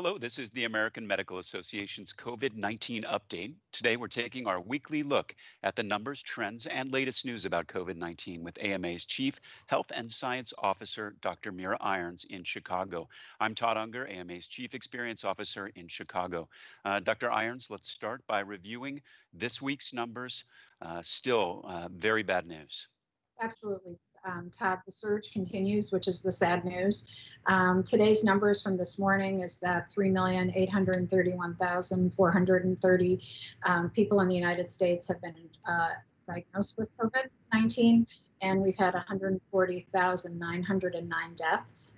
Hello, this is the American Medical Association's COVID-19 update. Today, we're taking our weekly look at the numbers, trends, and latest news about COVID-19 with AMA's Chief Health and Science Officer, Dr. Mira Irons in Chicago. I'm Todd Unger, AMA's Chief Experience Officer in Chicago. Dr. Irons, let's start by reviewing this week's numbers. Still very bad news. Absolutely. Todd, the surge continues, which is the sad news. Today's numbers from this morning is that 3,831,430 people in the United States have been diagnosed with COVID-19, and we've had 140,909 deaths.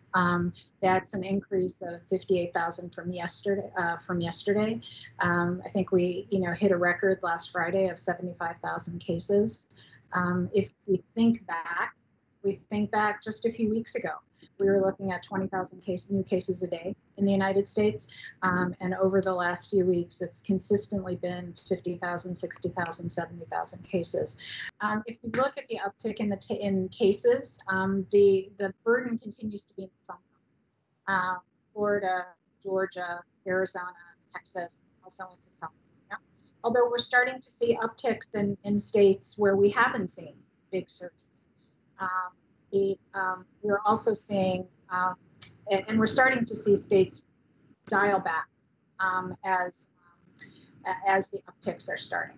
That's an increase of 58,000 from yesterday. I think we, hit a record last Friday of 75,000 cases. If we think back, just a few weeks ago, we were looking at 20,000 new cases a day in the United States. And over the last few weeks, it's consistently been 50,000, 60,000, 70,000 cases. If you look at the uptick in cases, the burden continues to be in the Sun Belt. Florida, Georgia, Arizona, Texas, also into California. Although we're starting to see upticks in states where we haven't seen big surges. We're also seeing, and we're starting to see states dial back as the upticks are starting.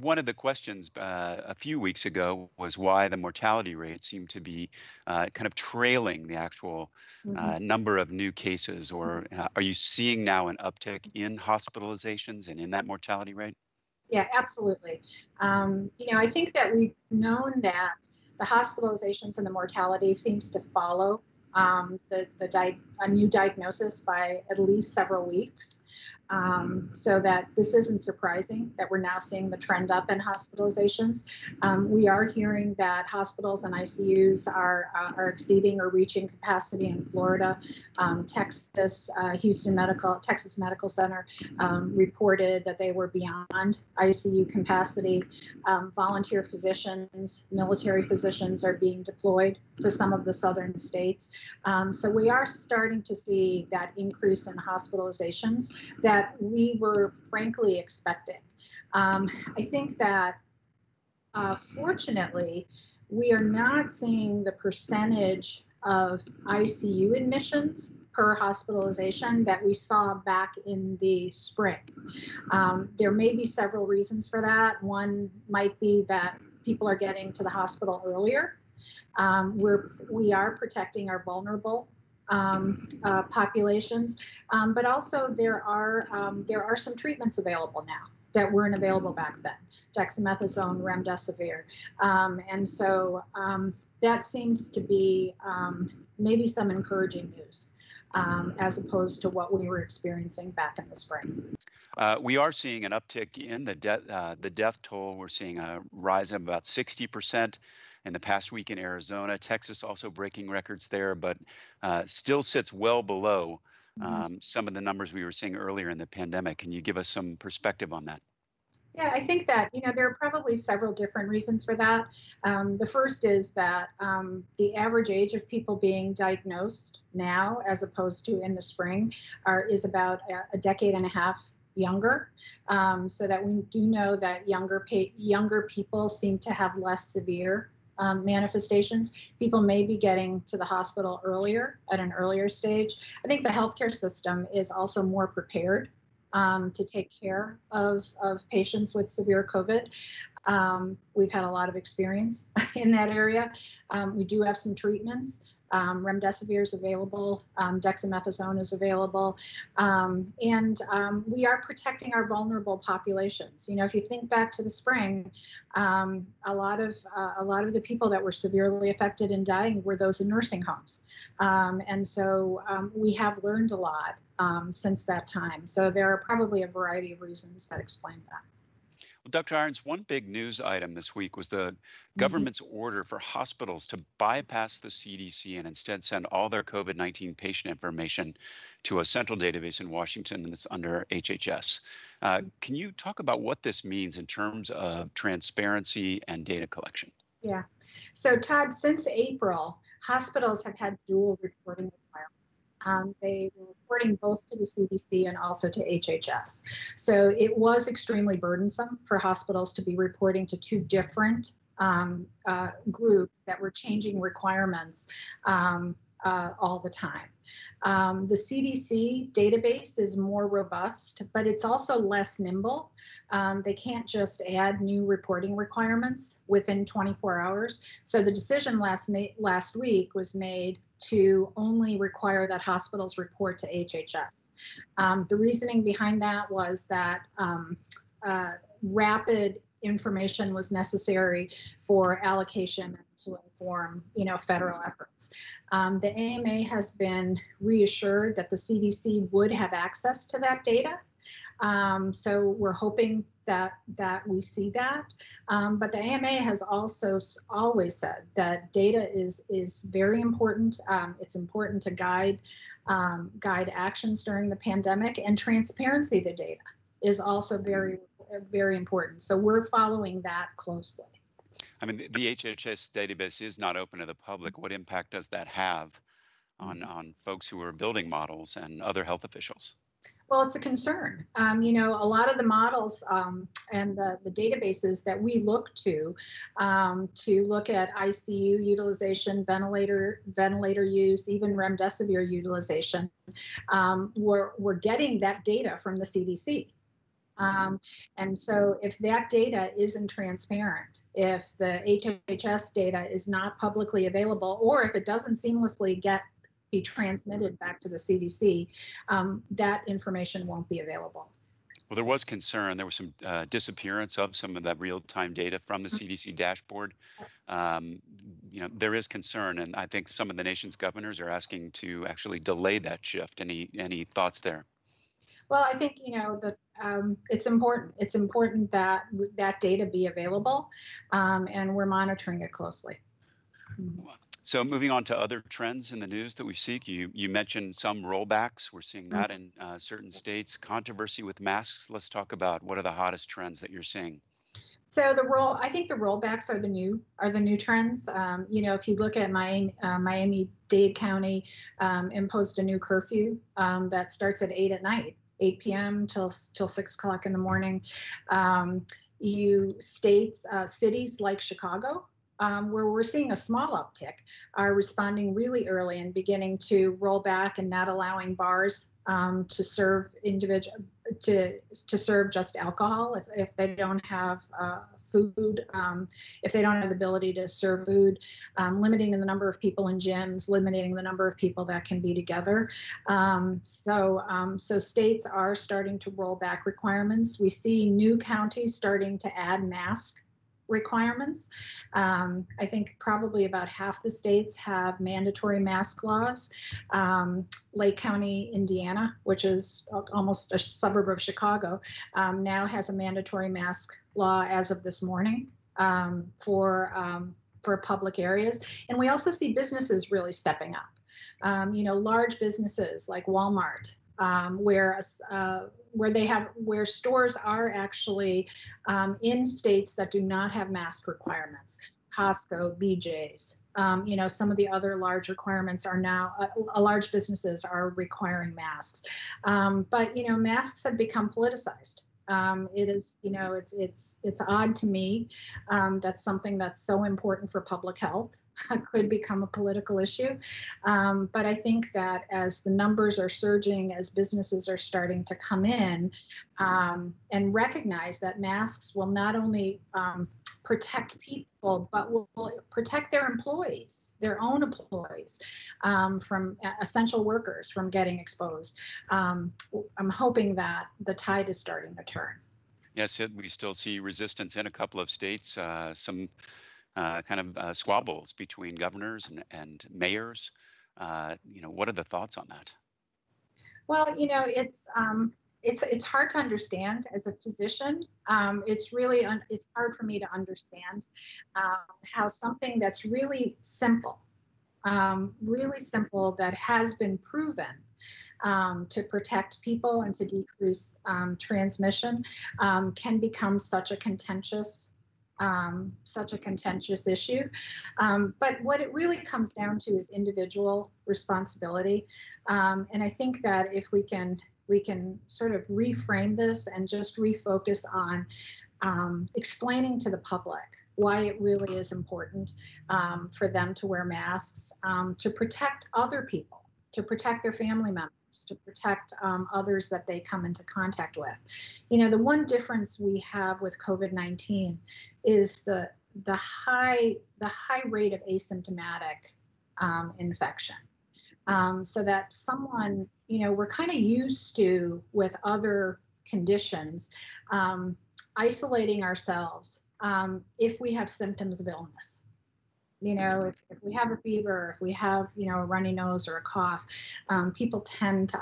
One of the questions a few weeks ago was why the mortality rate seemed to be kind of trailing the actual number of new cases, or are you seeing now an uptick in hospitalizations and in that mortality rate? Yeah, absolutely. I think that we've known that the hospitalizations and the mortality seems to follow a new diagnosis by at least several weeks. So that this isn't surprising that we're now seeing the trend up in hospitalizations. We are hearing that hospitals and ICUs are exceeding or reaching capacity in Florida. Texas, Texas Medical Center reported that they were beyond ICU capacity. Volunteer physicians, military physicians are being deployed to some of the southern states. So we are starting to see that increase in hospitalizations that we were frankly expecting. I think that fortunately, we are not seeing the percentage of ICU admissions per hospitalization that we saw back in the spring. There may be several reasons for that. One might be that people are getting to the hospital earlier. We are protecting our vulnerable populations, but also there are some treatments available now that weren't available back then. Dexamethasone, remdesivir, and so that seems to be maybe some encouraging news as opposed to what we were experiencing back in the spring. We are seeing an uptick in the death toll. We're seeing a rise of about 60%. In the past week in Arizona, Texas also breaking records there, but still sits well below some of the numbers we were seeing earlier in the pandemic. Can you give us some perspective on that? Yeah, I think that, there are probably several different reasons for that. The first is that the average age of people being diagnosed now, as opposed to in the spring, is about a decade and a half younger, so that we do know that younger people seem to have less severe manifestations. People may be getting to the hospital earlier, at an earlier stage. I think the healthcare system is also more prepared to take care of patients with severe COVID. We've had a lot of experience in that area. We do have some treatments. Remdesivir is available, dexamethasone is available, and we are protecting our vulnerable populations. If you think back to the spring, a lot of the people that were severely affected and dying were those in nursing homes, and so we have learned a lot since that time. So there are probably a variety of reasons that explain that. Dr. Irons, one big news item this week was the government's order for hospitals to bypass the CDC and instead send all their COVID-19 patient information to a central database in Washington, and it's under HHS. Can you talk about what this means in terms of transparency and data collection? Yeah. So, Todd, since April, hospitals have had dual reporting requirements. They were reporting both to the CDC and also to HHS. So it was extremely burdensome for hospitals to be reporting to two different groups that were changing requirements all the time. The CDC database is more robust, but it's also less nimble. They can't just add new reporting requirements within 24 hours. So the decision last week was made to only require that hospitals report to HHS. The reasoning behind that was that rapid information was necessary for allocation to inform, federal efforts. The AMA has been reassured that the CDC would have access to that data. So we're hoping that we see that. But the AMA has also always said that data is very important. It's important to guide actions during the pandemic, and transparency of the data is also very, very important. So we're following that closely. I mean, the HHS database is not open to the public. What impact does that have on folks who are building models and other health officials? Well, it's a concern. A lot of the models and the databases that we look to look at ICU utilization, ventilator use, even remdesivir utilization, we're getting that data from the CDC. And so if that data isn't transparent, if the HHS data is not publicly available, or if it doesn't seamlessly be transmitted back to the CDC, that information won't be available. Well, there was concern. There was some disappearance of some of that real-time data from the CDC dashboard. There is concern, and I think some of the nation's governors are asking to actually delay that shift. Any thoughts there? Well, I think, it's important. It's important that that data be available, and we're monitoring it closely. So moving on to other trends in the news that we seek, you mentioned some rollbacks. We're seeing that in certain states. Controversy with masks. Let's talk about what are the hottest trends that you're seeing. So I think the rollbacks are the new trends. If you look at Miami-Dade County, imposed a new curfew that starts at 8 p.m. till 6 o'clock in the morning. Cities like Chicago, where we're seeing a small uptick, are responding really early and beginning to roll back and not allowing bars to serve serve just alcohol if they don't have food, if they don't have the ability to serve food, limiting the number of people in gyms, limiting the number of people that can be together. So states are starting to roll back requirements. We see new counties starting to add masks requirements. I think probably about half the states have mandatory mask laws. Lake County, Indiana, which is almost a suburb of Chicago, now has a mandatory mask law as of this morning for public areas. And we also see businesses really stepping up. Large businesses like Walmart, where stores are actually in states that do not have mask requirements. Costco, BJ's, some of the other large requirements are now, large businesses are requiring masks. But masks have become politicized. It is, it's odd to me that something that's so important for public health could become a political issue. But I think that as the numbers are surging, as businesses are starting to come in and recognize that masks will not only protect people, but will protect their employees, their own employees, from essential workers from getting exposed. I'm hoping that the tide is starting to turn. Yes, we still see resistance in a couple of states, some squabbles between governors and mayors. What are the thoughts on that? Well, it's hard to understand as a physician. It's hard for me to understand how something that's really simple that has been proven to protect people and to decrease transmission can become such a contentious such a contentious issue. But what it really comes down to is individual responsibility. And I think that if we can sort of reframe this and just refocus on explaining to the public why it really is important for them to wear masks, to protect other people, to protect their family members, to protect others that they come into contact with. You know, the one difference we have with COVID-19 is the high rate of asymptomatic infection. So that someone, you know, we're kind of used to with other conditions, isolating ourselves if we have symptoms of illness. You know, if we have a fever, if we have, you know, a runny nose or a cough, people tend to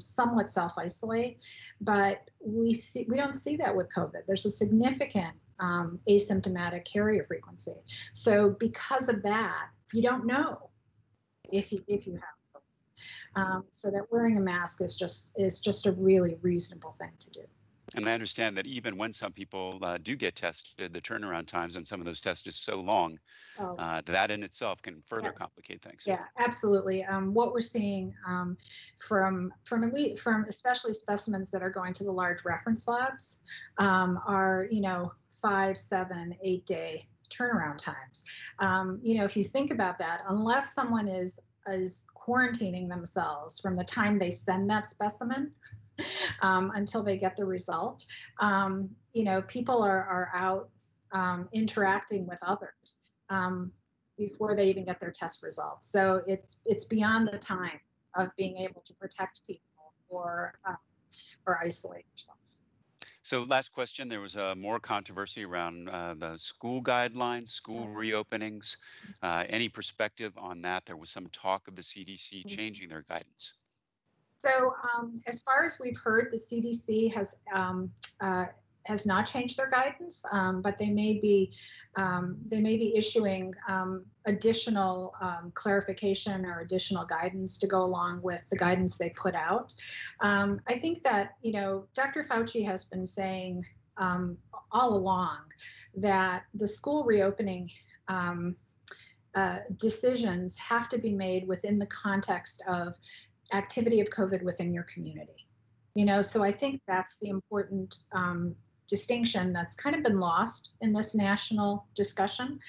somewhat self-isolate, but we don't see that with COVID. There's a significant asymptomatic carrier frequency. So because of that, you don't know if you have COVID. So that wearing a mask is just a really reasonable thing to do. And I understand that even when some people do get tested, the turnaround times on some of those tests is so long, that in itself can further complicate things. Yeah, absolutely. What we're seeing from especially specimens that are going to the large reference labs are, you know, 5, 7, 8 day turnaround times. You know, if you think about that, unless someone is quarantining themselves from the time they send that specimen until they get the result, you know, people are out interacting with others before they even get their test results. So it's beyond the time of being able to protect people or isolate yourself. So last question, there was more controversy around the school guidelines, school reopenings. Any perspective on that? There was some talk of the CDC changing their guidance. So as far as we've heard, the CDC has not changed their guidance, but they may be issuing additional clarification or additional guidance to go along with the guidance they put out. I think that, you know, Dr. Fauci has been saying all along that the school reopening decisions have to be made within the context of activity of COVID within your community. You know, so I think that's the important distinction that's kind of been lost in this national discussion.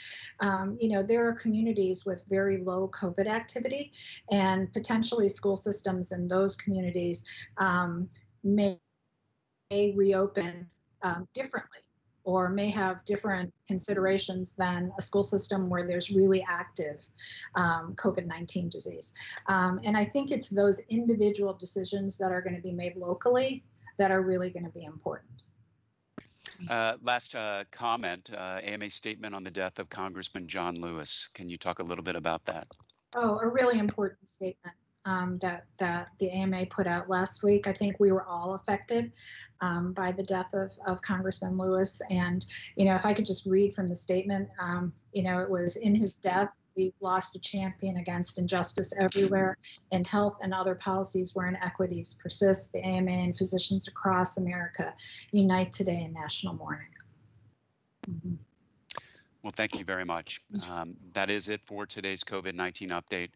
You know, there are communities with very low COVID activity, and potentially school systems in those communities may reopen differently, or may have different considerations than a school system where there's really active COVID-19 disease. And I think it's those individual decisions that are going to be made locally that are really going to be important. Last comment, AMA statement on the death of Congressman John Lewis. Can you talk a little bit about that? Oh, a really important statement that the AMA put out last week. I think we were all affected by the death of Congressman Lewis. And, you know, if I could just read from the statement, you know, it was, "In his death, we've lost a champion against injustice everywhere. In health and other policies where inequities persist, the AMA and physicians across America unite today in national mourning." Mm-hmm. Well, thank you very much. That is it for today's COVID-19 update.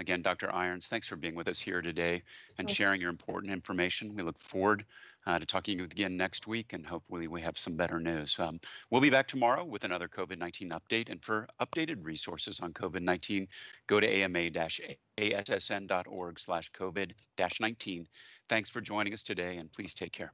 Again, Dr. Irons, thanks for being with us here today and sharing your important information. We look forward to talking again next week, and hopefully we have some better news. We'll be back tomorrow with another COVID-19 update. And for updated resources on COVID-19, go to ama-assn.org/COVID-19. Thanks for joining us today, and please take care.